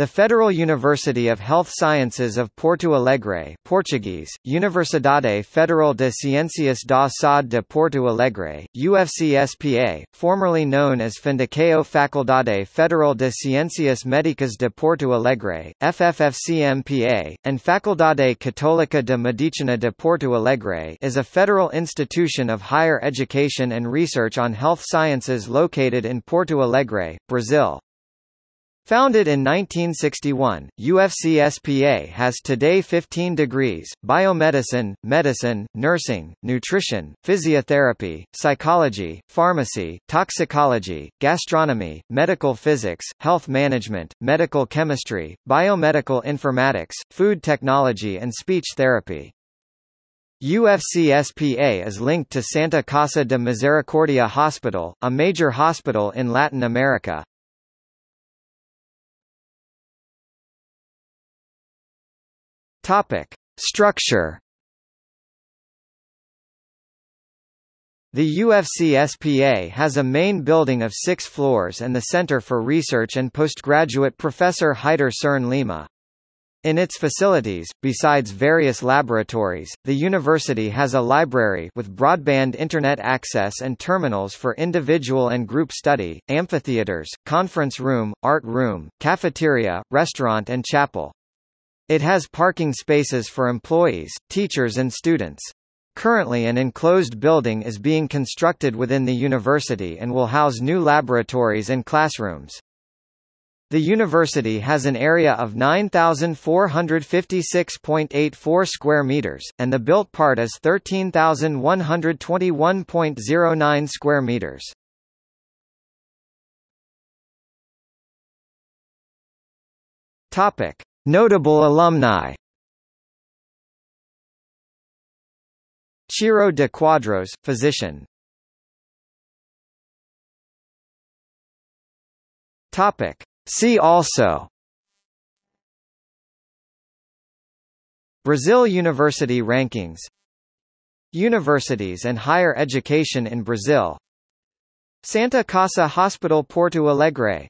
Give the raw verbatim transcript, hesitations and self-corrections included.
The Federal University of Health Sciences of Porto Alegre, Portuguese, Universidade Federal de Ciências da Saúde de Porto Alegre, U F C S P A, formerly known as Fundação Faculdade Federal de Ciências Médicas de Porto Alegre, F F F C M P A, and Faculdade Católica de Medicina de Porto Alegre, is a federal institution of higher education and research on health sciences located in Porto Alegre, Brazil. Founded in nineteen sixty-one, U F C S P A has today fifteen degrees: biomedicine, medicine, nursing, nutrition, physiotherapy, psychology, pharmacy, toxicology, gastronomy, medical physics, health management, medical chemistry, biomedical informatics, food technology and speech therapy. U F C S P A is linked to Santa Casa de Misericórdia Hospital, a major hospital in Latin America. Topic: Structure. The U F C S P A has a main building of six floors and the Center for Research and Postgraduate Professor Heiter Cern Lima. In its facilities, besides various laboratories, the university has a library with broadband internet access and terminals for individual and group study, amphitheaters, conference room, art room, cafeteria, restaurant and chapel. It has parking spaces for employees, teachers and students. Currently an enclosed building is being constructed within the university and will house new laboratories and classrooms. The university has an area of nine thousand four hundred fifty-six point eight four square meters, and the built part is thirteen thousand one hundred twenty-one point zero nine square meters. Topic: Notable alumni. Ciro de Quadros, physician. Topic: See also: Brazil University Rankings, Universities and Higher Education in Brazil, Santa Casa Hospital Porto Alegre,